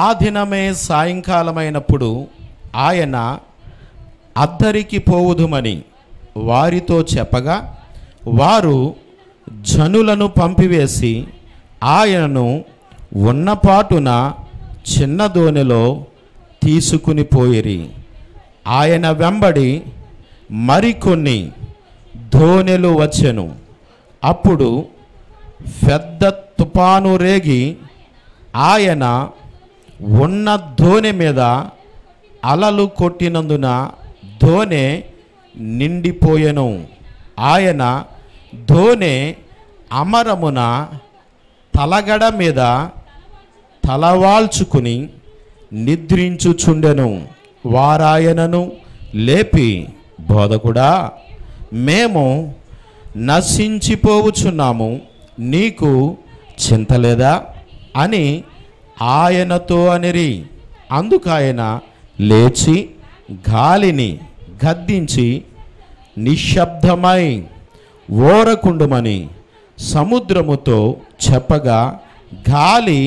ఆ దినమే సాయంకాలమైనప్పుడు ఆయన అద్దరికి పోవుదుమని వారితో చెప్పగా వారు జనులను పంపివేసి ఆయనను ఉన్నపాటున చిన్న దోణిలో తీసుకుని పోయిరి. ఆయన వెంబడి మరికొన్ని దోణెలు వచ్చెను. అప్పుడు పెద్ద తుపాను రేగి ఆయన ఉన్న దోణె మీద అలలు కొట్టినందున దోణె నిండిపోయెను. ఆయన దోణె అమరమున తలగడ మీద తలవాల్చుకుని నిద్రించుచుండెను. వారాయనను లేపి, బోధకుడా, మేము నశించిపోవుచున్నాము, నీకు చింతలేదా అని ఆయనతో అనిరి. అందుకాయన లేచి గాలిని గద్దించి నిశ్శబ్దమై ఓరకుండుమని సముద్రముతో చెప్పగా గాలి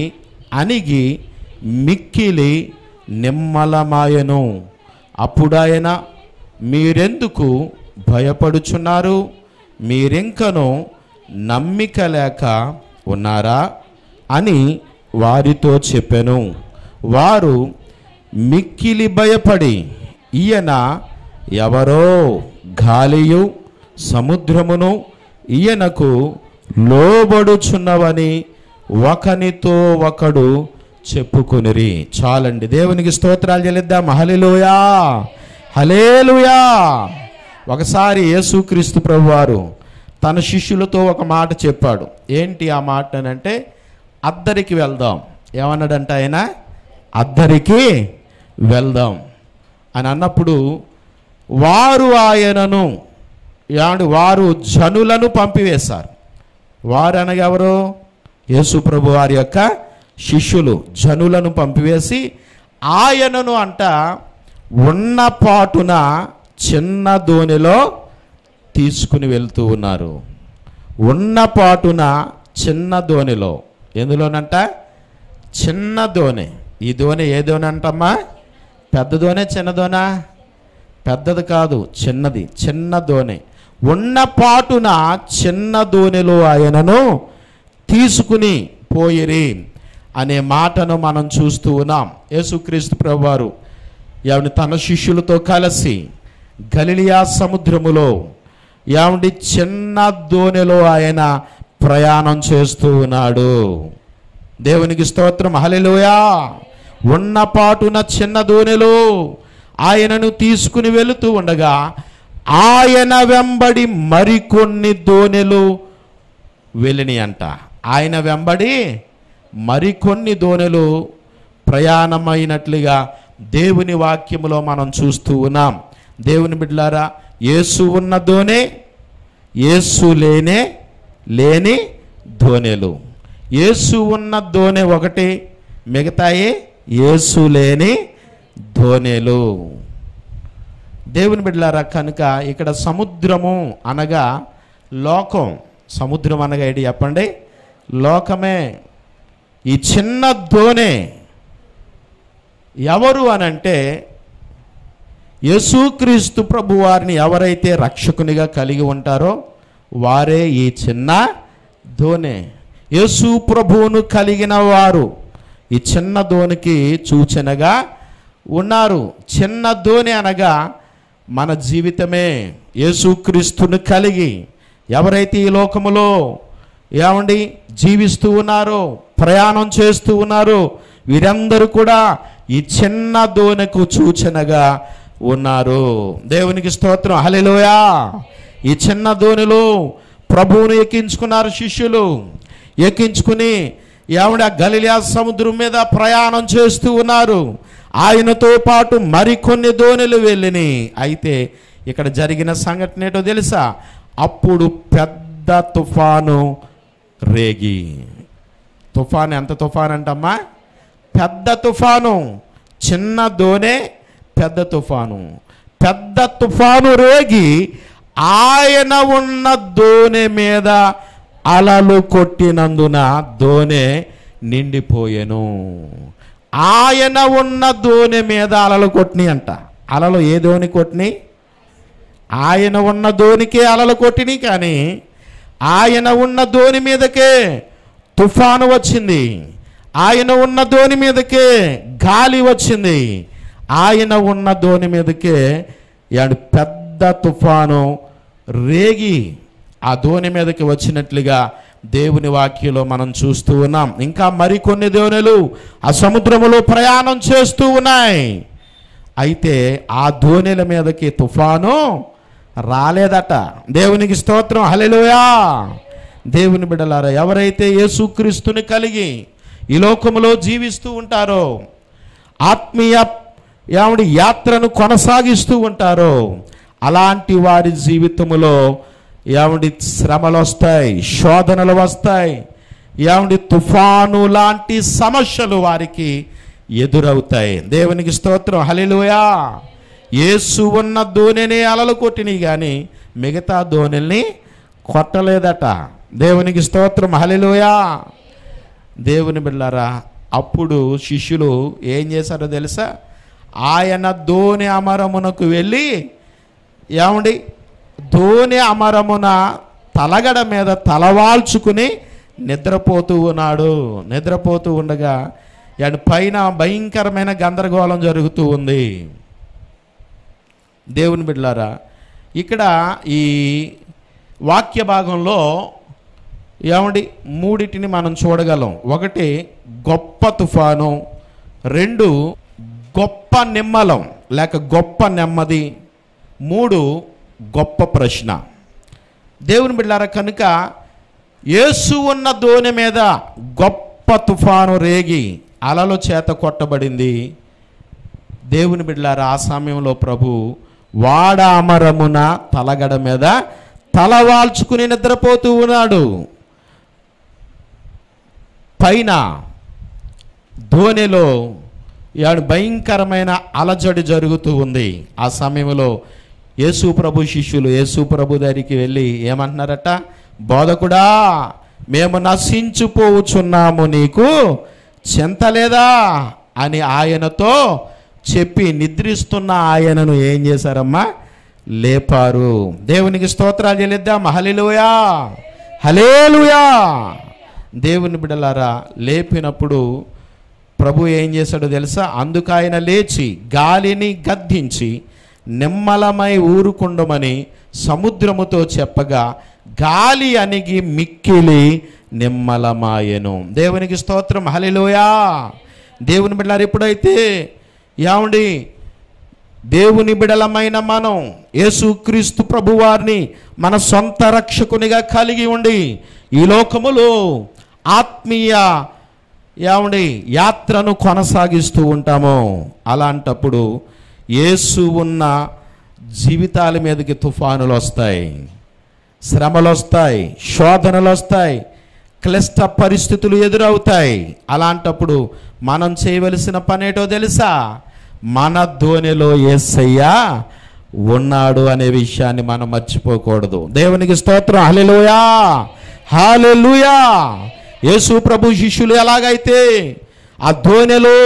అణిగి మిక్కిలి నిమ్మలమాయను. అప్పుడాయన, మీరెందుకు భయపడుచున్నారు? మీరింకను నమ్మిక లేక ఉన్నారా అని వారితో చెప్పెను. వారు మిక్కిలి భయపడి, ఈయన ఎవరో, గాలియు సముద్రమును ఈయనకు లోబడుచున్నవని ఒకనితో ఒకడు చెప్పుకొనిరి. చాలండి, దేవునికి స్తోత్రాలు చెల్లిద్దాం. హల్లెలూయా, హల్లెలూయా. ఒకసారి యేసుక్రీస్తు ప్రభువారు తన శిష్యులతో ఒక మాట చెప్పాడు. ఏంటి ఆ మాట అంటే, అద్దరికి వెళ్దాం ఏమన్నాడంటే ఆయన, అద్దరికి వెళ్దాం అని అన్నప్పుడు వారు ఆయనను ఏమండి, వారు జనులను పంపివేశారు. వారు అనగెవరు? యేసు ప్రభు వారి యొక్క శిష్యులు జనులను పంపివేసి ఆయనను అంట ఉన్న పాటున చిన్న దోణిలో తీసుకుని వెళ్తూ ఉన్నారు. ఉన్న పాటున చిన్న దోణిలో, ఎందులోనంట? చిన్న దోణి. ఈ దోణి ఏ దోణి అంటమ్మా? పెద్ద దోణి, చిన్న దోణ? పెద్దది కాదు, చిన్నది, చిన్న దోణి. ఉన్న పాటున చిన్న దోణిలో ఆయనను తీసుకుని పోయిరి అనే మాటను మనం చూస్తూ ఉన్నాం. యేసుక్రీస్తు ప్రభువారు ఏమండి తన శిష్యులతో కలిసి గలిలియా సముద్రములో ఏమండి చిన్న దోణిలో ఆయన ప్రయాణం చేస్తూ ఉన్నాడు. దేవునికి స్తోత్రం, హల్లెలూయా. ఉన్న పాటున చిన్న దోణిలో ఆయనను తీసుకుని వెళుతూ ఉండగా ఆయన వెంబడి మరికొన్ని దోణెలు వెళ్ళినాయి అంట. ఆయన వెంబడి మరికొన్ని దోణెలు ప్రయాణమైనట్లుగా దేవుని వాక్యములో మనం చూస్తూ ఉన్నాం. దేవుని బిడ్డలారా, యేసు ఉన్న దోణె, యేసు లేని దోణెలు. యేసు ఉన్న దోణె ఒకటి, మిగతాయి యేసు లేని ధోనెలు. దేవుని బిడ్డలారా, కనుక ఇక్కడ సముద్రము అనగా లోకం, సముద్రం అనగా ఏంటి చెప్పండి? లోకమే. ఈ చిన్న ధోనె ఎవరు అనంటే యేసుక్రీస్తు ప్రభు వారిని ఎవరైతే రక్షకునిగా కలిగి ఉంటారో వారే ఈ చిన్న ధోనె. యేసు ప్రభువును కలిగిన వారు ఈ చిన్న ధోనికి సూచనగా ఉన్నారు. చిన్న దోణి అనగా మన జీవితమే. యేసుక్రీస్తును కలిగి ఎవరైతే ఈ లోకములో ఏమండి జీవిస్తూ ఉన్నారో, ప్రయాణం చేస్తూ ఉన్నారో, వీరందరూ కూడా ఈ చిన్న దోణికు సూచనగా ఉన్నారు. దేవునికి స్తోత్రం, హల్లెలూయా. ఈ చిన్న దోణిలో ప్రభువును ఎక్కించుకున్నారు శిష్యులు. ఎక్కించుకుని ఏమండి గలిలయ సముద్రం మీద ప్రయాణం చేస్తూ ఉన్నారు. ఆయనతో పాటు మరికొన్ని దోణెలు వెళ్ళిని. అయితే ఇక్కడ జరిగిన సంఘటన ఏంటో తెలుసా? అప్పుడు పెద్ద తుఫాను రేగి, తుఫాను ఎంత తుఫాను అంటమ్మా? పెద్ద తుఫాను. చిన్న దోణె, పెద్ద తుఫాను. పెద్ద తుఫాను రేగి ఆయన ఉన్న దోణె మీద అలలు కొట్టినందున దోణె నిండిపోయెను. ఆయన ఉన్న దోణి మీద అలలు కొట్టిని అంట. అలలు ఏ దోణి కొట్టిని? ఆయన ఉన్న దోణికే అలలు కొట్టిని. కానీ ఆయన ఉన్న దోణి మీదకే తుఫాను వచ్చింది, ఆయన ఉన్న దోణి మీదకే గాలి వచ్చింది, ఆయన ఉన్న దోణి మీదకే పెద్ద తుఫాను రేగి ఆ దోణి మీదకి వచ్చినట్లుగా దేవుని వాక్యంలో మనం చూస్తూ ఉన్నాం. ఇంకా మరికొన్ని దోణులు ఆ సముద్రములో ప్రయాణం చేస్తూ ఉన్నాయి. అయితే ఆ దోణిల మీదకి తుఫాను రాలేదట. దేవునికి స్తోత్రం, హల్లెలూయా. దేవుని బిడ్డలారా, ఎవరైతే యేసుక్రీస్తుని కలిగి ఈ లోకములో జీవిస్తూ ఉంటారో, ఆత్మీయ యాత్రను కొనసాగిస్తూ ఉంటారో, అలాంటి వారి జీవితములో శ్రమలు వస్తాయి, శోధనలు వస్తాయి, తుఫాను లాంటి సమస్యలు వారికి ఎదురవుతాయి. దేవునికి స్తోత్రం, హల్లెలూయా. యేసు ఉన్న దోణిని అలలు కొట్టిని కానీ మిగతా దోణిల్ని కొట్టలేదట. దేవునికి స్తోత్రం, హల్లెలూయా. దేవుని బిడ్డలారా, అప్పుడు శిష్యులు ఏం చేశారో తెలుసా? ఆయన దోణి అమరమునకు వెళ్ళి దోణి అమరమున తలగడ మీద తలవాల్చుకుని నిద్రపోతూ ఉన్నాడు. నిద్రపోతూ ఉండగా పైన భయంకరమైన గందరగోళం జరుగుతూ ఉంది. దేవుని బిడ్డలారా, ఇక్కడ ఈ వాక్య భాగంలో మూడిటిని మనం చూడగలం. ఒకటి గొప్ప తుఫాను, రెండు గొప్ప నిమ్మలం లేక గొప్ప నెమ్మది, మూడు గొప్ప ప్రశ్న. దేవుని బిడ్డలారా, కనుక యేసు ఉన్న దోణి మీద గొప్ప తుఫాను రేగి అలలు చేత కొట్టబడింది. దేవుని బిడ్డలారా, ఆ సమయంలో ప్రభు వాడ అమరమున తలగడ మీద తలవాల్చుకుని నిద్రపోతూ ఉన్నాడు. పైన ధోనిలో భయంకరమైన అలజడి జరుగుతూ ఉంది. ఆ సమయంలో యేసు ప్రభు శిష్యులు యేసు ప్రభు దగ్గరికి వెళ్ళి ఏమంటున్నారట? బోధకుడా, మేము నశించిపోవచ్చున్నాము, నీకు చింత లేదా అని ఆయనతో చెప్పి నిద్రిస్తున్న ఆయనను ఏం చేశారమ్మా? లేపారు. దేవునికి స్తోత్రాలు చెల్లిద్దాం, హల్లెలూయా, హల్లెలూయా. దేవుని బిడ్డలారా, లేపినప్పుడు ప్రభు ఏం చేశాడో తెలుసా? అందుకు ఆయన లేచి గాలిని గద్దించి నిమ్మలమై ఊరుకుండమని సముద్రముతో చెప్పగా గాలి అణిగి మిక్కిలి నిమ్మలమాయెను. దేవునికి స్తోత్రం, హల్లెలూయా. దేవుని బిడ్డలారా, ఎప్పుడైతే దేవుని బిడలమైన మనం యేసుక్రీస్తు ప్రభువారిని మన సొంత రక్షకునిగా కలిగి ఉండి ఈ లోకములో ఆత్మీయ యాత్రను కొనసాగిస్తూ ఉంటాము, అలాంటప్పుడు యేసు ఉన్న జీవితాల మీదకి తుఫానులు వస్తాయి, శ్రమలు వస్తాయి, శోధనలు వస్తాయి, క్లిష్ట పరిస్థితులు ఎదురవుతాయి. అలాంటప్పుడు మనం చేయవలసిన పనేటో తెలుసా? మన దోణిలో యేసయ్య ఉన్నాడు అనే విషయాన్ని మనం మర్చిపోకూడదు. దేవునికి స్తోత్రం, హల్లెలూయా, హల్లెలూయా. యేసు ప్రభు శిష్యులు ఎలాగైతే ఆ దోణిలో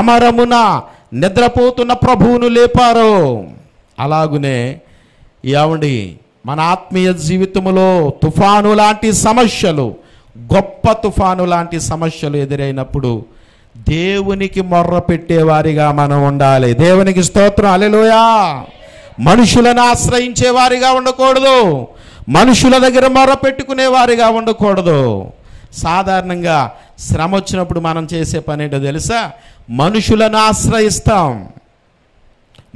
అమరమున నిద్రపోతున్న ప్రభువును లేపారో, అలాగునే మన ఆత్మీయ జీవితంలో తుఫాను లాంటి సమస్యలు, గొప్ప తుఫాను లాంటి సమస్యలు ఎదురైనప్పుడు దేవునికి మొర్ర పెట్టేవారిగా మనం ఉండాలి. దేవునికి స్తోత్రం, హల్లెలూయా. మనుషులను ఆశ్రయించేవారిగా ఉండకూడదు, మనుషుల దగ్గర మొర్ర పెట్టుకునేవారిగా ఉండకూడదు. సాధారణంగా శ్రమ వచ్చినప్పుడు మనం చేసే పని ఏంటో తెలుసా? మనుషులను ఆశ్రయిస్తాం,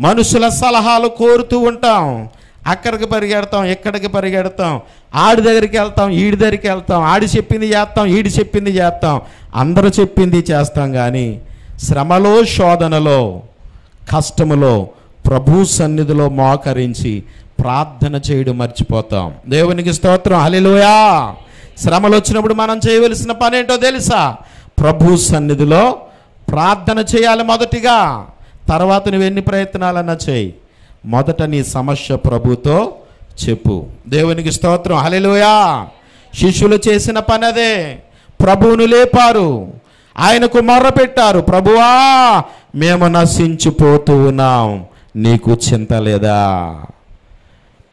మనుషుల సలహాలు కోరుతూ ఉంటాం, అక్కడికి పరిగెడతాం, ఎక్కడికి పరిగెడతాం, ఆడి దగ్గరికి వెళ్తాం, ఈడి దగ్గరికి వెళ్తాం, ఆడి చెప్పింది చేస్తాం, ఈడి చెప్పింది చేస్తాం, అందరూ చెప్పింది చేస్తాం. కానీ శ్రమలో, శోధనలో, కష్టములో ప్రభు సన్నిధిలో మోకరించి ప్రార్థన చేయడం మర్చిపోతాం. దేవునికి స్తోత్రం, హల్లెలూయా. శ్రమలు వచ్చినప్పుడు మనం చేయవలసిన పని ఏంటో తెలుసా? ప్రభు సన్నిధిలో ప్రార్థన చేయాలి మొదటిగా. తర్వాత నువ్వెన్ని ప్రయత్నాలన్నా చేయి, మొదట నీ సమస్య ప్రభుతో చెప్పు. దేవునికి స్తోత్రం, హల్లెలూయా. శిష్యులు చేసిన పని అదే. ప్రభువును లేపారు, ఆయనకు మొర్రపెట్టారు, ప్రభువా మేము నశించిపోతూ ఉన్నాం నీకు చింత లేదా?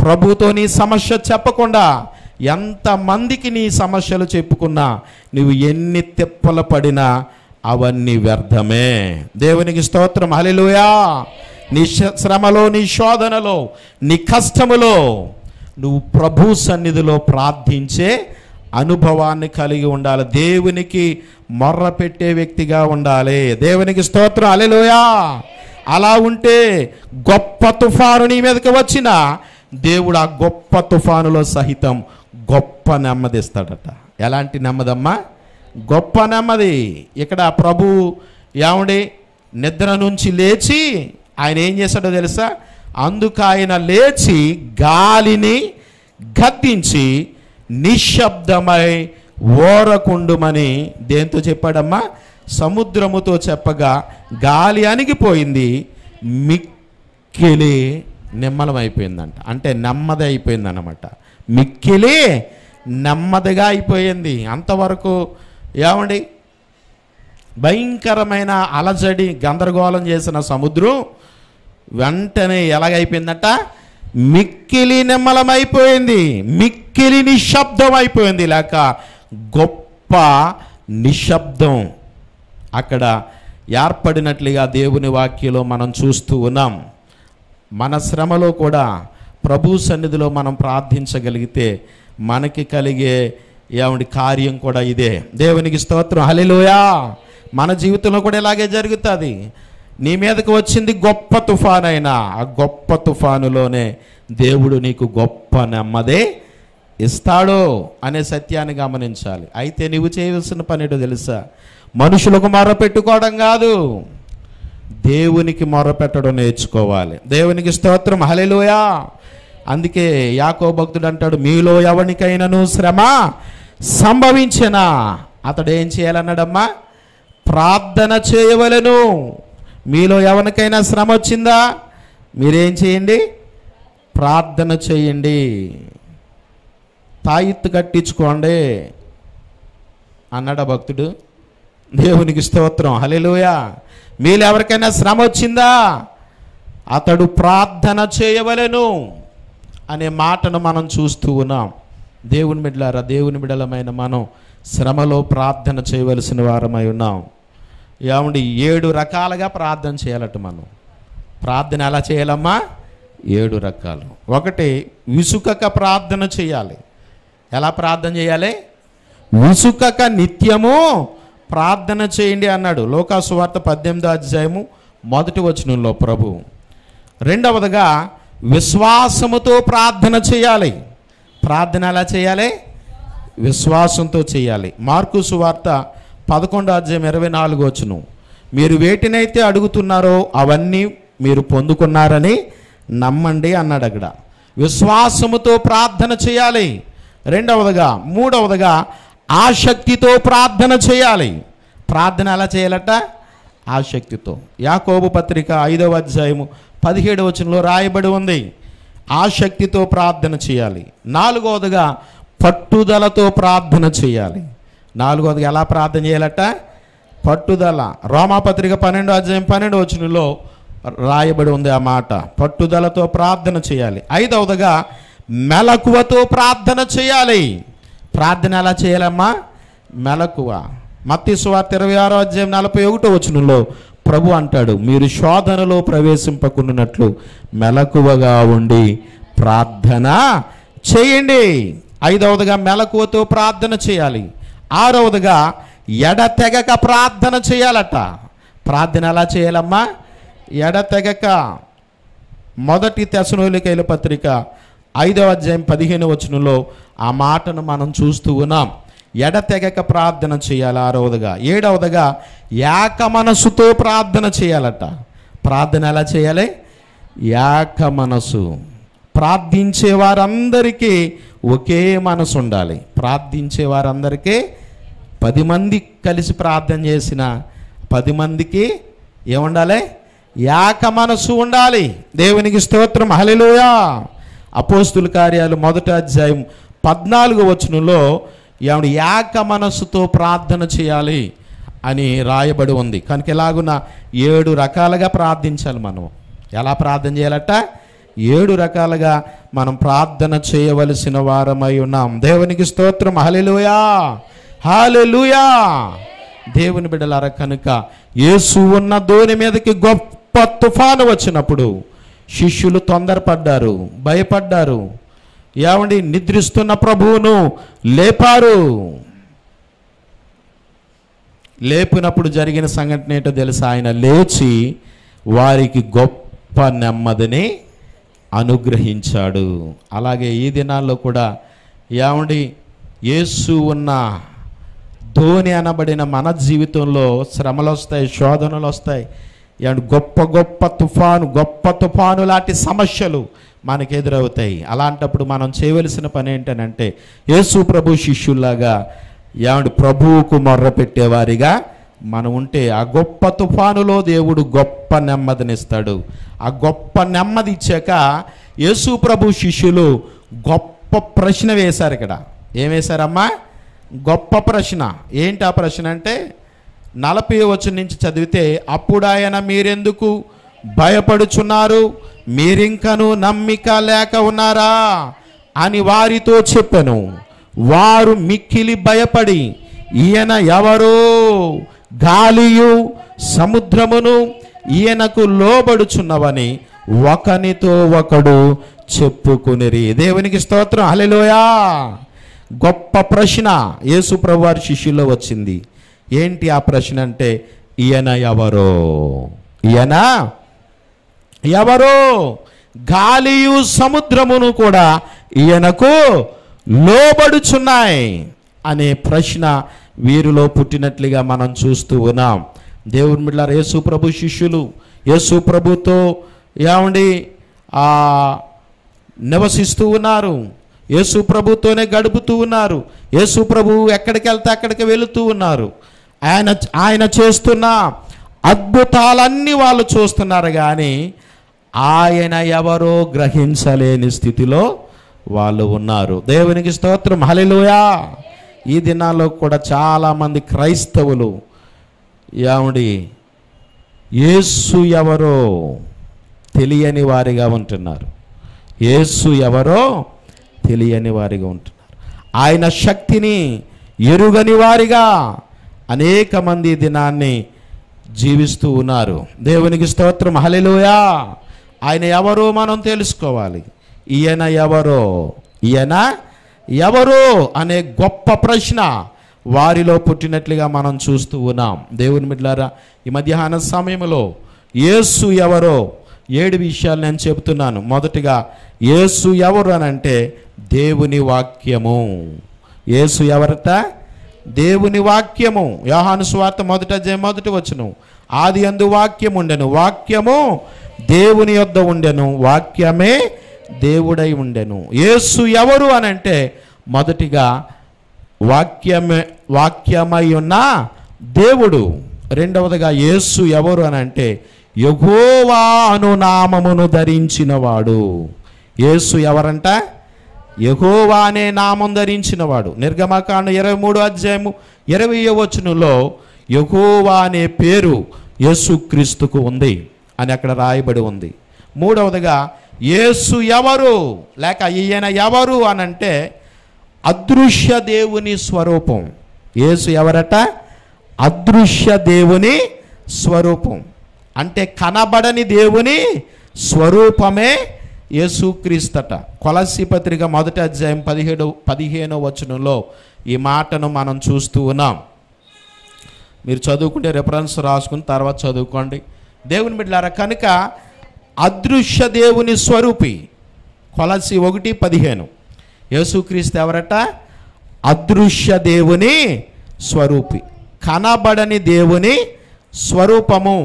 ప్రభుతో నీ సమస్య చెప్పకుండా ఎంతమందికి నీ సమస్యలు చెప్పుకున్నా, నువ్వు ఎన్ని తిప్పలు పడినా అవన్నీ వ్యర్థమే. దేవునికి స్తోత్రం, హల్లెలూయా. నీ శ్రమలో, నీ శోధనలో, నీ కష్టములో నువ్వు ప్రభు సన్నిధిలో ప్రార్థించే అనుభవాన్ని కలిగి ఉండాలి. దేవునికి మొర్ర పెట్టే వ్యక్తిగా ఉండాలి. దేవునికి స్తోత్రం, హల్లెలూయా. అలా ఉంటే గొప్ప తుఫాను నీ మీదకి వచ్చినా దేవుడు ఆ గొప్ప తుఫానులో సహితం గొప్ప నెమ్మదిస్తాడట. ఎలాంటి నెమ్మదమ్మా? గొప్ప నెమ్మది. ఇక్కడ ప్రభు ఏమండి నిద్ర నుంచి లేచి ఆయన ఏం చేశాడో తెలుసా? అందుకు ఆయన లేచి గాలిని గద్దించి నిశ్శబ్దమై ఓరకుండుమని దేంతో చెప్పాడమ్మా? సముద్రముతో చెప్పగా గాలి అణిగిపోయింది, మిక్కిలి నిమ్మలమైపోయిందంట. అంటే నెమ్మది అయిపోయింది అన్నమాట, మిక్కిలి నెమ్మదిగా అయిపోయింది. అంతవరకు ఏమండి భయంకరమైన అలజడి గందరగోళం చేసిన సముద్రం వెంటనే ఎలాగైపోయిందట? మిక్కిలి నిమ్మలమైపోయింది, మిక్కిలి నిశ్శబ్దం అయిపోయింది. లేక గొప్ప నిశ్శబ్దం అక్కడ ఏర్పడినట్లుగా దేవుని వాక్యలో మనం చూస్తూ ఉన్నాం. మన శ్రమలో కూడా ప్రభు సన్నిధిలో మనం ప్రార్థించగలిగితే మనకి కలిగే ఏమండి కార్యం కూడా ఇదే. దేవునికి స్తోత్రం, హల్లెలూయా. మన జీవితంలో కూడా ఇలాగే జరుగుతుంది. నీ మీదకు వచ్చింది గొప్ప తుఫాను అయినా ఆ గొప్ప తుఫానులోనే దేవుడు నీకు గొప్ప నెమ్మది ఇస్తాడు అనే సత్యాన్ని గమనించాలి. అయితే నువ్వు చేయవలసిన పని ఏంటో తెలుసా? మనుషులకు మొరపెట్టుకోవడం కాదు, దేవునికి మొరపెట్టడం నేర్చుకోవాలి. దేవునికి స్తోత్రం, హల్లెలూయా. అందుకే యాకోబు భక్తుడు అంటాడు, మీలో ఎవరికైనాను శ్రమ సంభవించినా అతడు ఏం చేయాలన్నాడమ్మా? ప్రార్థన చేయవలెను. మీలో ఎవరికైనా శ్రమ వచ్చిందా? మీరేం చేయండి? ప్రార్థన చేయండి, తాయిత్తు కట్టించుకోండి అన్నాడు భక్తుడు. దేవునికి స్తోత్రం, హల్లెలూయా. మీలో ఎవరికైనా శ్రమ వచ్చిందా? అతడు ప్రార్థన చేయవలెను అనే మాటను మనం చూస్తూ ఉన్నాం. దేవుని బిడ్డలారా, దేవుని బిడ్డలమైన మనం శ్రమలో ప్రార్థన చేయవలసిన వారమై ఉన్నాం. ఏమండి 7 రకాలుగా ప్రార్థన చేయాలట. మనం ప్రార్థన ఎలా చేయాలమ్మా? 7 రకాలు. 1, విసుకక ప్రార్థన చేయాలి. ఎలా ప్రార్థన చేయాలి? విసుకక నిత్యము ప్రార్థన చేయండి అన్నాడు లోకాసువార్త 18:1 ప్రభు. 2, విశ్వాసముతో ప్రార్థన చేయాలి. ప్రార్థన ఎలా చేయాలి? విశ్వాసంతో చేయాలి. మార్కు సువార్త 11:24 మీరు వేటినైతే అడుగుతున్నారో అవన్నీ మీరు పొందుకున్నారని నమ్మండి అన్నాడు. అక్కడ విశ్వాసముతో ప్రార్థన చేయాలి. 3, ఆసక్తితో ప్రార్థన చేయాలి. ప్రార్థన ఎలా చేయాలట? ఆసక్తితో. యాకోబు పత్రిక 5:17 రాయబడి ఉంది, ఆసక్తితో ప్రార్థన చేయాలి. 4, పట్టుదలతో ప్రార్థన చేయాలి. 4, ఎలా ప్రార్థన చేయాలట? పట్టుదల. రోమాపత్రిక 12:12 రాయబడి ఉంది ఆ మాట, పట్టుదలతో ప్రార్థన చేయాలి. 5, మెలకువతో ప్రార్థన చేయాలి. ప్రార్థన ఎలా చేయాలమ్మా? మెలకువ. మత్తయి సువార్త 26:41 ప్రభు అంటాడు, మీరు శోధనలో ప్రవేశింపకున్నట్లు మెలకువగా ఉండి ప్రార్థన చేయండి. 5, మెలకువతో ప్రార్థన చేయాలి. 6, ఎడతెగక ప్రార్థన చేయాలట. ప్రార్థన ఎలా చేయాలమ్మా? ఎడతెగక. 1 పత్రిక 5:15 ఆ మాటను మనం చూస్తూ ఉన్నాం. ఎడతెగక ప్రార్థన చేయాలి. 6, 7, ఏక మనసుతో ప్రార్థన చేయాలట. ప్రార్థన ఎలా చేయాలి? ఏక మనసు. ప్రార్థించే వారందరికీ ఒకే మనసు ఉండాలి. ప్రార్థించే వారందరికీ 10 కలిసి ప్రార్థన చేసిన 10 ఏముండాలి? ఏక మనసు ఉండాలి. దేవునికి స్తోత్రం, హల్లెలూయా. అపోస్తుల కార్యాలు 1:14 ఏక మనసుతో ప్రార్థన చేయాలి. అని రాయబడి ఉంది. కనుక ఎలాగున 7 రకాలుగా ప్రార్థించాలి. మనం ఎలా ప్రార్థన చేయాలట? 7 రకాలుగా మనం ప్రార్థన చేయవలసిన వారమై ఉన్నాం. దేవునికి స్తోత్రం. హల్లెలూయా, హల్లెలూయా. దేవుని బిడ్డలార, కనుక యేసు ఉన్న దోణి మీదకి గొప్ప తుఫాను వచ్చినప్పుడు శిష్యులు తొందరపడ్డారు, భయపడ్డారు. ఏమండి, నిద్రిస్తున్న ప్రభువును లేపారు. లేపినప్పుడు జరిగిన సంఘటన ఏంటో తెలుసా? ఆయన లేచి వారికి గొప్ప నెమ్మదిని అనుగ్రహించాడు. అలాగే ఈ దినాల్లో కూడా ఏమండి, యేసు ఉన్న ధోని అనబడిన మన జీవితంలో శ్రమలు వస్తాయి, శోధనలు వస్తాయి. ఏమంటే గొప్ప గొప్ప తుఫాను, గొప్ప తుఫాను లాంటి సమస్యలు మనకు ఎదురవుతాయి. అలాంటప్పుడు మనం చేయవలసిన పని ఏంటనంటే యేసు ప్రభు శిష్యుల్లాగా ఏమంటే ప్రభువుకు మొర్ర పెట్టేవారిగా మనం ఉంటే ఆ గొప్ప తుఫానులో దేవుడు గొప్ప నెమ్మదినిస్తాడు. ఆ గొప్ప నెమ్మది ఇచ్చాక యేసు ప్రభు శిష్యులు గొప్ప ప్రశ్న వేశారు. ఇక్కడ ఏం వేశారమ్మా? గొప్ప ప్రశ్న. ఏంటి ఆ ప్రశ్న అంటే 40వ వచనం నుంచి చదివితే, అప్పుడు ఆయన మీరెందుకు భయపడుచున్నారు, మీరింకను నమ్మిక లేక ఉన్నారా అని వారితో చెప్పాను. వారు మిక్కిలి భయపడి, ఈయన ఎవరో, గాలియు సముద్రమును ఈయనకు లోబడుచున్నవని ఒకనితో ఒకడు చెప్పుకునిరి. దేవునికి స్తోత్రం, హల్లెలూయా. గొప్ప ప్రశ్న యేసు ప్రభువారి శిష్యుల్లో వచ్చింది. ఏంటి ఆ ప్రశ్న అంటే, ఈయన ఎవరో, ఈయన ఎవరో, గాలియు సముద్రమును కూడా ఈయనకు లోబడుచున్నాయి అనే ప్రశ్న వీరిలో పుట్టినట్లుగా మనం చూస్తూ ఉన్నాం. దేవుని బిడ్డలారా, యేసు ప్రభు శిష్యులు యేసు ప్రభుతో ఏమండి నివసిస్తూ ఉన్నారు, యేసు ప్రభుతోనే గడుపుతూ ఉన్నారు, యేసు ప్రభువు ఎక్కడికి వెళ్తే అక్కడికి వెళుతూ ఉన్నారు. ఆయన చేస్తున్న అద్భుతాలన్నీ వాళ్ళు చూస్తున్నారు, కానీ ఆయన ఎవరో గ్రహించలేని స్థితిలో వాళ్ళు ఉన్నారు. దేవునికి స్తోత్రం, హల్లెలూయా. ఈ దినాల్లో కూడా చాలామంది క్రైస్తవులు ఏమండి యేసు ఎవరో తెలియని వారిగా ఉంటున్నారు, యేసు ఎవరో తెలియని వారిగా ఉంటున్నారు, ఆయన శక్తిని ఎరుగని వారిగా అనేక మంది దినాన్ని జీవిస్తూ ఉన్నారు. దేవునికి స్తోత్రం, హల్లెలూయా. ఆయన ఎవరో మనం తెలుసుకోవాలి. ఈయన ఎవరో, ఈయన ఎవరో అనే గొప్ప ప్రశ్న వారిలో పుట్టినట్లుగా మనం చూస్తూ ఉన్నాం. దేవుని బిడ్డలారా, ఈ మధ్యాహ్న సమయంలో యేసు ఎవరో 7 విషయాలు నేను చెబుతున్నాను. మొదటిగా యేసు ఎవరు అని అంటే దేవుని వాక్యము. యేసు ఎవరట? దేవుని వాక్యము. యోహాను సువార్త 1:1 ఆదియందు వాక్యం ఉండెను, వాక్యము దేవుని యొద్ద ఉండెను, వాక్యమే దేవుడై ఉండెను. యేసు ఎవరు అని అంటే మొదటిగా వాక్యమై ఉన్న దేవుడు. రెండవదిగా యేసు ఎవరు అని అంటే యెహోవా అను నామమును ధరించినవాడు. యేసు ఎవరంట? యెహోవా అనే నామం ధరించినవాడు. నిర్గమకాండ 23:20 యెహోవా అనే పేరు యేసుక్రీస్తుకు ఉంది అని అక్కడ రాయబడి ఉంది. మూడవదిగా యేసు ఎవరు లేక ఈయన ఎవరు అనంటే అదృశ్య దేవుని స్వరూపం. యేసు ఎవరట? అదృశ్య దేవుని స్వరూపం అంటే కనబడని దేవుని స్వరూపమే యేసుక్రీస్తట. కొలస్సీ పత్రిక 1:17 ఈ మాటను మనం చూస్తూ ఉన్నాం. మీరు చదువుకుంటే రెఫరెన్స్ రాసుకుని తర్వాత చదువుకోండి. దేవుని బిడ్డలారా, కనుక అదృశ్య దేవుని స్వరూపి. కొలస్సీ 1:15 యేసుక్రీస్తు ఎవరట? అదృశ్య దేవుని స్వరూపి, కనబడని దేవుని స్వరూపము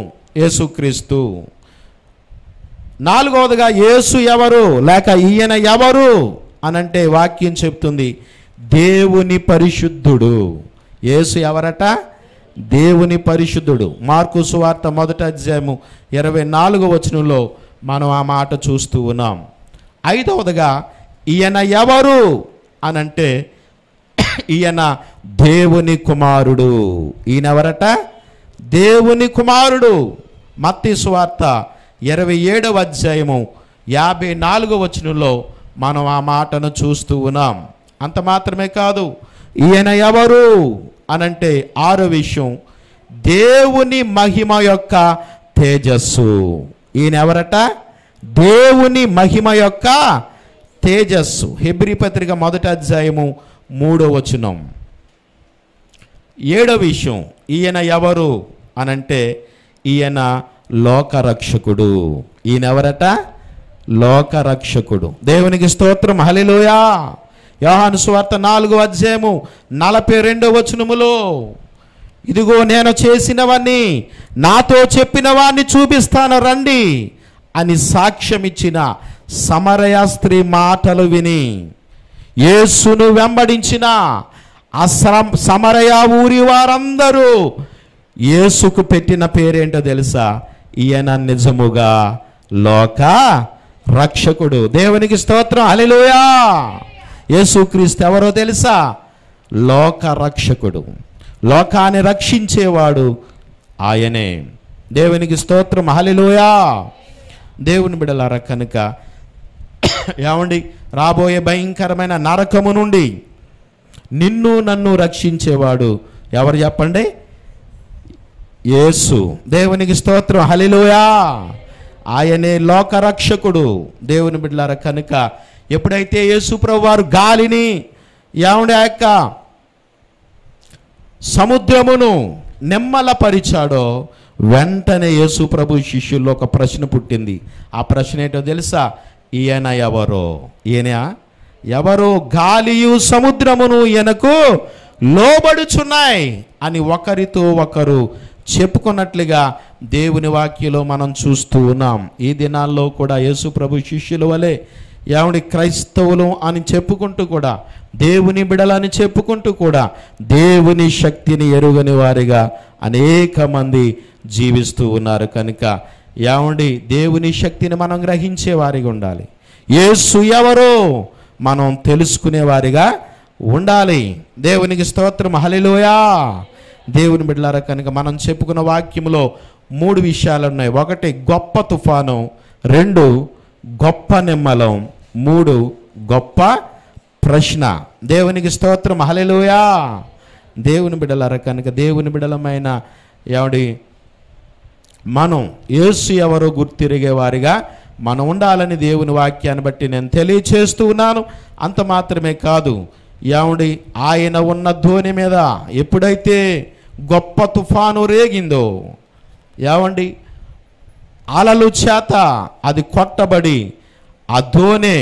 యేసుక్రీస్తు. నాలుగవదిగా యేసు ఎవరు లేక ఈయన ఎవరు అనంటే వాక్యం చెప్తుంది దేవుని పరిశుద్ధుడు. యేసు ఎవరట? దేవుని పరిశుద్ధుడు. మార్కు సువార్త 1:24 మనం ఆ మాట చూస్తూ ఉన్నాం. ఐదవదిగా ఈయన ఎవరు అనంటే ఈయన దేవుని కుమారుడు. ఈయనెవరట? దేవుని కుమారుడు. మత్తయి సువార్త 27:54 మనం ఆ మాటను చూస్తూ ఉన్నాం. అంత మాత్రమే కాదు, ఈయన ఎవరు అనంటే ఆరో విషయం, దేవుని మహిమ యొక్క తేజస్సు. ఈయన ఎవరట? దేవుని మహిమ యొక్క తేజస్సు. హెబ్రీ పత్రిక 1:3. ఏడో విషయం, ఈయన ఎవరు అనంటే ఈయన లోకరక్షకుడు. ఈయనెవరట? లోకరక్షకుడు. దేవునికి స్తోత్రం, హల్లెలూయా. యోహాను సువార్త 4:42 ఇదిగో నేను చేసినవన్నీ నాతో చెప్పిన వాడిని చూపిస్తాను రండి అని సాక్ష్యం ఇచ్చిన సమరయ స్త్రీ మాటలు విని యేసును వెంబడించిన సమరయ ఊరి వారందరూ యేసుకు పెట్టిన పేరేంటో తెలుసా? ఈయన నిజముగా లోక రక్షకుడు. దేవునికి స్తోత్రం, హల్లెలూయా. యేసుక్రీస్తు ఎవరో తెలుసా? లోక రక్షకుడు. లోకాన్ని రక్షించేవాడు ఆయనే. దేవునికి స్తోత్రం, హల్లెలూయా. దేవుని బిడలారా, కనుక ఏమండి, రాబోయే భయంకరమైన నరకము నుండి నిన్ను నన్ను రక్షించేవాడు ఎవరు చెప్పండి? యేసు. దేవునికి స్తోత్రం, హల్లెలూయా. ఆయనే లోకరక్షకుడు. దేవుని బిడ్డలారా, కనుక ఎప్పుడైతే యేసు ప్రభువు వారు గాలిని, ఏమండి, ఆ యొక్క సముద్రమును నిమ్మలపరిచాడో వెంటనే యేసు ప్రభు శిష్యుల్లో ఒక ప్రశ్న పుట్టింది. ఆ ప్రశ్న ఏంటో తెలుసా? ఈయన ఎవరో? ఈయన ఎవరో? గాలియు సముద్రమును ఈయనకు లోబడుచున్నాయి అని ఒకరితో ఒకరు చెప్పుకున్నట్లుగా దేవుని వాక్యంలో మనం చూస్తూ ఉన్నాం. ఈ దినాల్లో కూడా యేసు ప్రభు శిష్యుల వలె, ఏమండి, క్రైస్తవులు అని చెప్పుకుంటూ కూడా, దేవుని బిడలని చెప్పుకుంటూ కూడా దేవుని శక్తిని ఎరుగని వారిగా అనేక మంది జీవిస్తూ ఉన్నారు. కనుక ఏమండి, దేవుని శక్తిని మనం గ్రహించే వారిగా ఉండాలి. యేసు ఎవరో మనం తెలుసుకునే వారిగా ఉండాలి. దేవునికి స్తోత్రం, హల్లెలూయా. దేవుని బిడ్డలారా, కనుక మనం చెప్పుకున్న వాక్యంలో 3 విషయాలు ఉన్నాయి. 1 గొప్ప తుఫాను, 2 గొప్ప నిమ్మలం, 3 గొప్ప ప్రశ్న. దేవునికి స్తోత్రం, హల్లెలూయా. దేవుని బిడ్డలారా, కనుక దేవుని బిడ్డలమైన ఎవడి మనం యేసు ఎవరో గుర్తిరిగే వారిగా మనం ఉండాలని దేవుని వాక్యాన్ని బట్టి నేను తెలియచేస్తూ ఉన్నాను. అంత మాత్రమే కాదు, ఏమండి, ఆయన ఉన్న ధోని మీద ఎప్పుడైతే గొప్ప తుఫాను రేగిందో, ఏమండి, అలలు చేత అది కొట్టబడి ఆ ధోని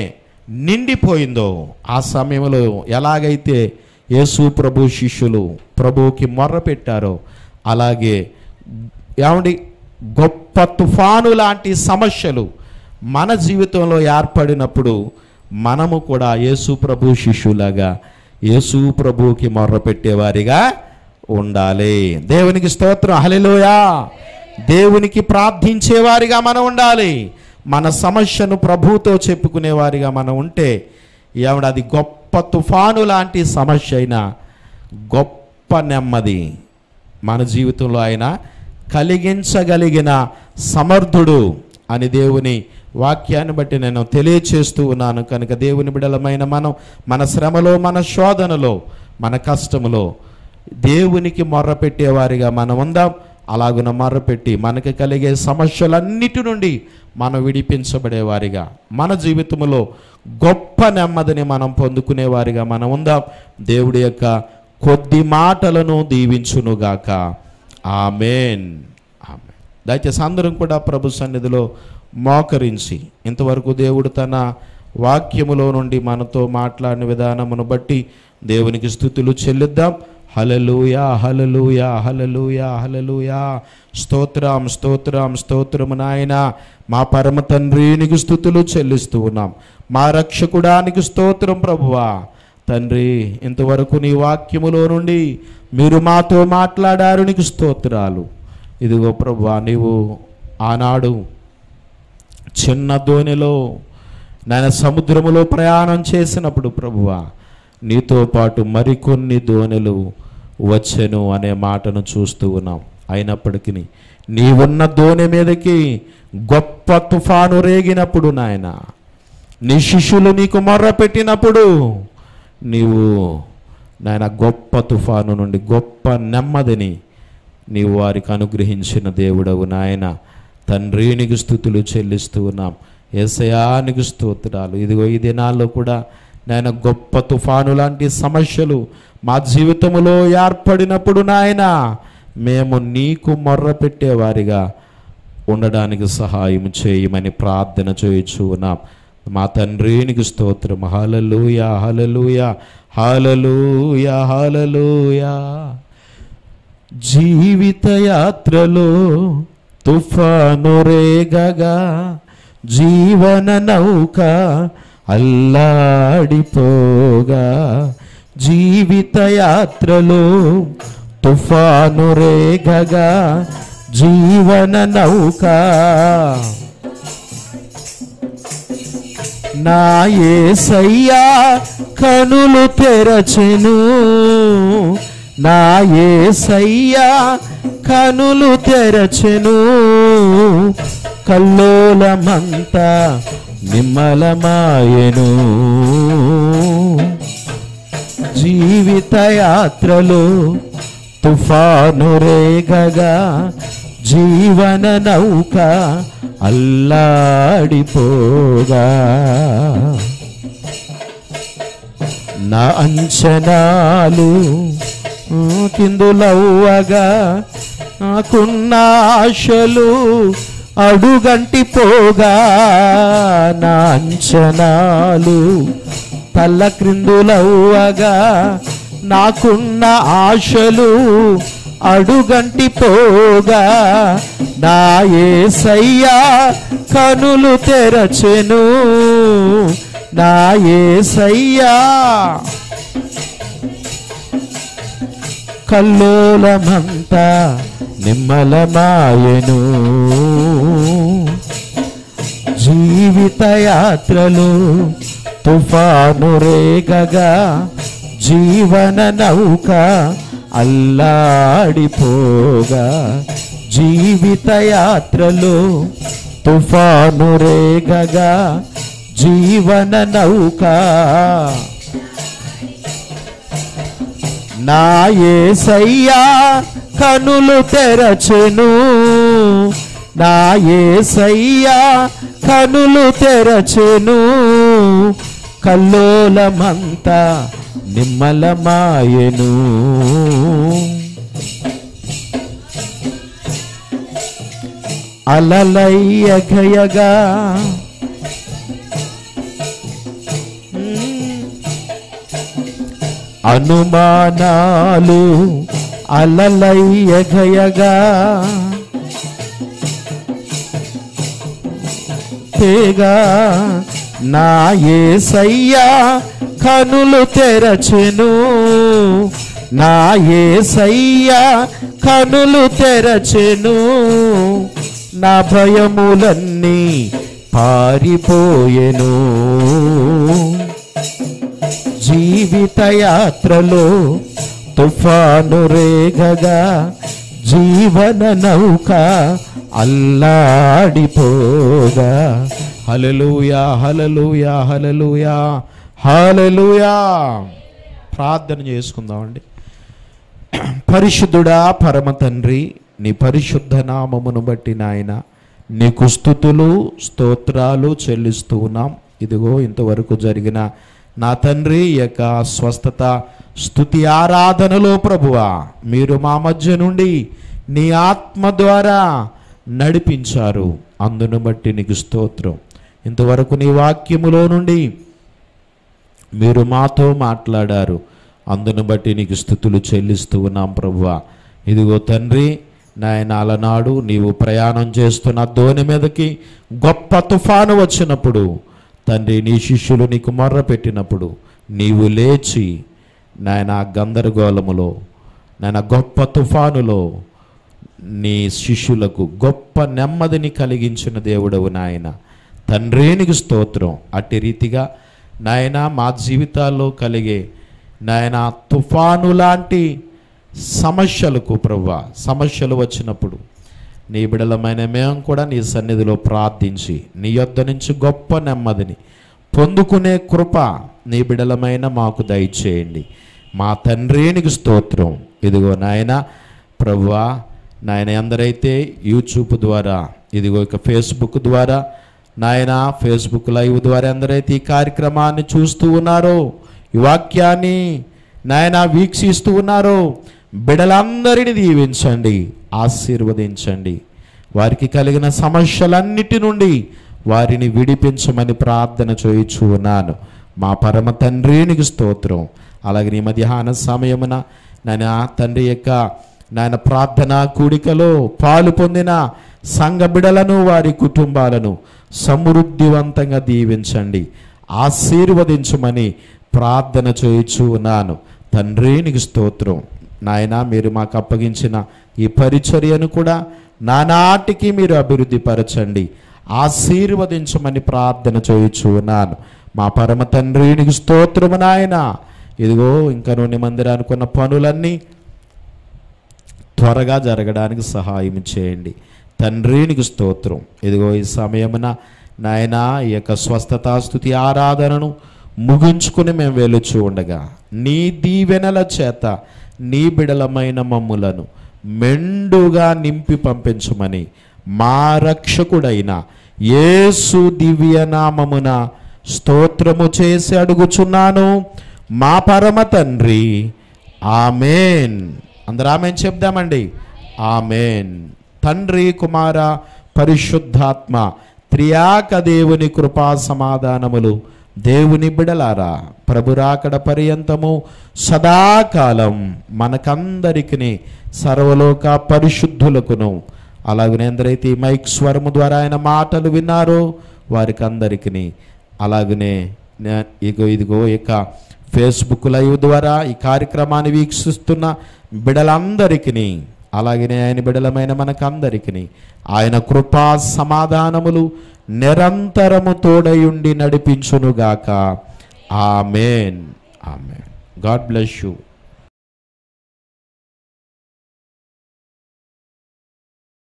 నిండిపోయిందో, ఆ సమయంలో ఎలాగైతే యేసు ప్రభు శిష్యులు ప్రభువుకి మొర్రపెట్టారో, అలాగే ఏమండి, గొప్ప తుఫాను లాంటి సమస్యలు మన జీవితంలో ఏర్పడినప్పుడు మనము కూడా యేసు ప్రభు శిష్యులాగా యేసు ప్రభువుకి మొర్రపెట్టేవారిగా ఉండాలి. దేవునికి స్తోత్రం, హల్లెలూయా. దేవునికి ప్రార్థించేవారిగా మనం ఉండాలి. మన సమస్యను ప్రభుతో చెప్పుకునేవారిగా మనం ఉంటే, ఏమంటే, అది గొప్ప తుఫాను లాంటి సమస్య అయినా గొప్ప నెమ్మది మన జీవితంలో ఆయన కలిగించగలిగిన సమర్థుడు అని దేవుని వాక్యాన్ని బట్టి నేను తెలియచేస్తూ ఉన్నాను. కనుక దేవుని బిడలమైన మనం మన శ్రమలో, మన శోధనలో, మన కష్టములో దేవునికి మొర్రపెట్టేవారిగా మనం ఉందాం. అలాగున మొర్రపెట్టి మనకు కలిగే సమస్యలన్నిటి నుండి మనం విడిపించబడేవారిగా, మన జీవితంలో గొప్ప నెమ్మదిని మనం పొందుకునేవారిగా మనం ఉందాం. దేవుడి యొక్క కొద్ది మాటలను దీవించునుగాక. ఆమెన్. ఆమెన్. దయచేసి అందరం కూడా ప్రభు సన్నిధిలో మోకరించి, ఇంతవరకు దేవుడు తన వాక్యములో నుండి మనతో మాట్లాడిన విధానమును బట్టి దేవునికి స్తుతులు చెల్లిద్దాం. హల్లెలూయా, హల్లెలూయా, హల్లెలూయా, హల్లెలూయా. స్తోత్రం, స్తోత్రం, స్తోత్రము నాయన. మా పరమ తండ్రికి స్తుతులు చెల్లిస్తూ ఉన్నాం. మా రక్షకుడానికి స్తోత్రం ప్రభువా. తండ్రి, ఇంతవరకు నీ వాక్యములో నుండి మీరు మాతో మాట్లాడారు, నీకు స్తోత్రాలు. ఇదిగో ప్రభువా, నీవు ఆనాడు చిన్న దోణిలో నాయన సముద్రములో ప్రయాణం చేసినప్పుడు ప్రభువా, నీతో పాటు మరికొన్ని దోనెలు వచ్చెను అనే మాటను చూస్తూ ఉన్నాం. అయినప్పటికీ నీవున్న దోనె మీదకి గొప్ప తుఫాను రేగినప్పుడు నాయన, నీ శిష్యులు నీకు మొర్ర పెట్టినప్పుడు నీవు నాయన గొప్ప తుఫాను నుండి గొప్ప నెమ్మదిని నీవు వారికి అనుగ్రహించిన దేవుడవు నాయన తండ్రి, నీకు స్తుతులు చెల్లిస్తూ ఉన్నాం. యేసయ్యా నీకు స్తోత్రాలు. ఇదిగో ఈ దినాల్లో కూడా నాయన గొప్ప తుఫాను లాంటి సమస్యలు మా జీవితంలో ఏర్పడినప్పుడు నాయన మేము నీకు మొర్ర పెట్టేవారిగా ఉండడానికి సహాయం చేయమని ప్రార్థన చేయొచ్చు ఉన్నాం. మా తండ్రి నీకు స్తోత్రం. హల్లెలూయా హల్లెలూయా హల్లెలూయా హల్లెలూయా. జీవిత యాత్రలో తుఫాను రేగగా జీవన నౌక అల్లాడిపోగా, జీవిత యాత్రలో తుఫాను రేగగా జీవన నౌక నా యేసయ్యా కనులు తెరచెను, నా యేసయ్యా కనులు తెరచెను, కల్లోలమంతా నిమ్మలమాయెను. జీవిత యాత్రలో తుఫాను రేగగా జీవన నౌక అల్లాడిపోగా, నా అంచనాలు కిందులవ్వగా నాకున్న ఆశలు అడుగంటిపోగా, నా అంచనాలు తల్ల క్రిందులవ్వగా నాకున్న ఆశలు అడుగంటిపోగా, నా యేసయ్యా కనులు తెరచెను, నా యేసయ్యా కల్లోలమంతా నిమ్మలమాయెను. జీవిత యాత్రలో తుఫాను రేగగా జీవన నౌక అల్లాడిపోగా, జీవిత యాత్రలో తుఫాను రేగగా జీవన నౌక నా యేసయ్యా కనులు తెరచెను, నా యేసయ్యా కనులు తెరచెను, కల్లోలమంతా నిమ్మలమాయెను. అలలయ్యగయగా అనుమానాలు అలలయ్యగయగా తేగా, నా యేసయ్యా కనులు తెరచెను, నా యేసయ్యా కనులు తెరచెను, నా భయములన్నీ పారిపోయెను. జీవిత యాత్రలో తుఫాను రేగగా జీవన నౌక అల్లాడిపోగా. హల్లెలూయా హల్లెలూయా హల్లెలూయా హల్లెలూయా. ప్రార్థన చేసుకుందామండి. పరిశుద్ధుడా పరమ తండ్రి, నీ పరిశుద్ధ నామమును బట్టి నాయన నీకు స్తుతులు స్తోత్రాలు చెల్లిస్తూ ఉన్నాం. ఇదిగో ఇంతవరకు జరిగిన నా తండ్రి యొక్క స్వస్థత స్తుతి ఆరాధనలో ప్రభువా, మీరు మా మధ్య నుండి నీ ఆత్మ ద్వారా నడిపించారు, అందును బట్టి నీకు స్తోత్రం. ఇంతవరకు నీ వాక్యములో నుండి మీరు మాతో మాట్లాడారు, అందును బట్టి నీకు స్తుతులు చెల్లిస్తూ ఉన్నాం ప్రభువా. ఇదిగో తండ్రి నాయన, అలనాడు నీవు ప్రయాణం చేస్తున్న దోణి మీదకి గొప్ప తుఫాను వచ్చినప్పుడు తండ్రి, నీ శిష్యులు నీకు మొర్ర పెట్టినప్పుడు నీవు లేచి నాయన గందరగోళములో నాయన గొప్ప తుఫానులో నీ శిష్యులకు గొప్ప నెమ్మదిని కలిగించిన దేవుడవు నాయన తండ్రి, నీకు స్తోత్రం. అట్టి రీతిగా నాయన మా జీవితాల్లో కలిగే నాయనా తుఫాను లాంటి సమస్యలకు ప్రభువా సమస్యలు వచ్చినప్పుడు నీ బిడలమైన మేము కూడా నీ సన్నిధిలో ప్రార్థించి నీ యొద్ద నుంచి గొప్ప నెమ్మదిని పొందుకునే కృప నీ బిడలమైన మాకు దయచేయండి మా తండ్రి నీకు స్తోత్రం. ఇదిగో నాయన ప్రభువా నాయన అందరైతే యూట్యూబ్ ద్వారా ఇదిగో ఇక ఫేస్బుక్ ద్వారా నాయన ఫేస్బుక్ లైవ్ ద్వారా అందరైతే ఈ కార్యక్రమాన్ని చూస్తూ ఉన్నారో ఈ వాక్యాన్ని నాయన వీక్షిస్తూ ఉన్నారో బిడలందరినీ దీవించండి ఆశీర్వదించండి వారికి కలిగిన సమస్యలన్నిటి నుండి వారిని విడిపించమని ప్రార్థన చేయుచు ఉన్నాను మా పరమ తండ్రి నీకు స్తోత్రం. అలాగే ఈ మధ్యాహ్న సమయమున నాయన తండ్రి యొక్క నాయన ప్రార్థనా కూడికలో పాలు పొందిన సంఘ బిడలను వారి కుటుంబాలను సమృద్ధివంతంగా దీవించండి ఆశీర్వదించమని ప్రార్థన చేయుచు ఉన్నాను తండ్రి నీకు స్తోత్రం. నాయన మీరు మాకు అప్పగించిన ఈ పరిచర్యను కూడా నానాటికి మీరు అభివృద్ధి పరచండి ఆశీర్వదించమని ప్రార్థన చేయుచు ఉన్నాను మా పరమ తండ్రి నీకు స్తోత్రము. నాయన ఇదిగో ఇంకా నుండి మందిరానికి ఉన్న పనులన్నీ త్వరగా జరగడానికి సహాయం చేయండి తండ్రి నీకు స్తోత్రం. ఇదిగో ఈ సమయమున నాయన ఈ యొక్క స్వస్థతా స్తుతి ఆరాధనను ముగించుకుని మేము వెలుచు ఉండగా నీ దీవెనల చేత నీ బిడలమైన మమ్ములను మెండుగా నింపి పంపించమని మా రక్షకుడైన యేసు దివ్యనామమున స్తోత్రము చేసి అడుగుచున్నాను మా పరమ తండ్రి ఆమెన్. అందరూ ఆమెన్ చెప్దామండి. ఆమెన్. తండ్రి కుమార పరిశుద్ధాత్మ త్రియాక దేవుని కృపా సమాధానములు దేవుని బిడలారా ప్రభురాకడ పర్యంతము సదాకాలం మనకందరికీ సర్వలోక పరిశుద్ధులకును అలాగనే అందరైతే మైక్ స్వరము ద్వారా ఆయన మాటలు విన్నారో వారికి అందరికీ అలాగనే ఇదిగో ఇక ఫేస్బుక్ లైవ్ ద్వారా ఈ కార్యక్రమాన్ని వీక్షిస్తున్న బిడలందరికీ అలాగనే ఆయన బిడలమైన మనకందరికీ ఆయన కృపా సమాధానములు నిరంతరము తోడయుండి నడిపించునుగాక. Amen. Amen. God bless you.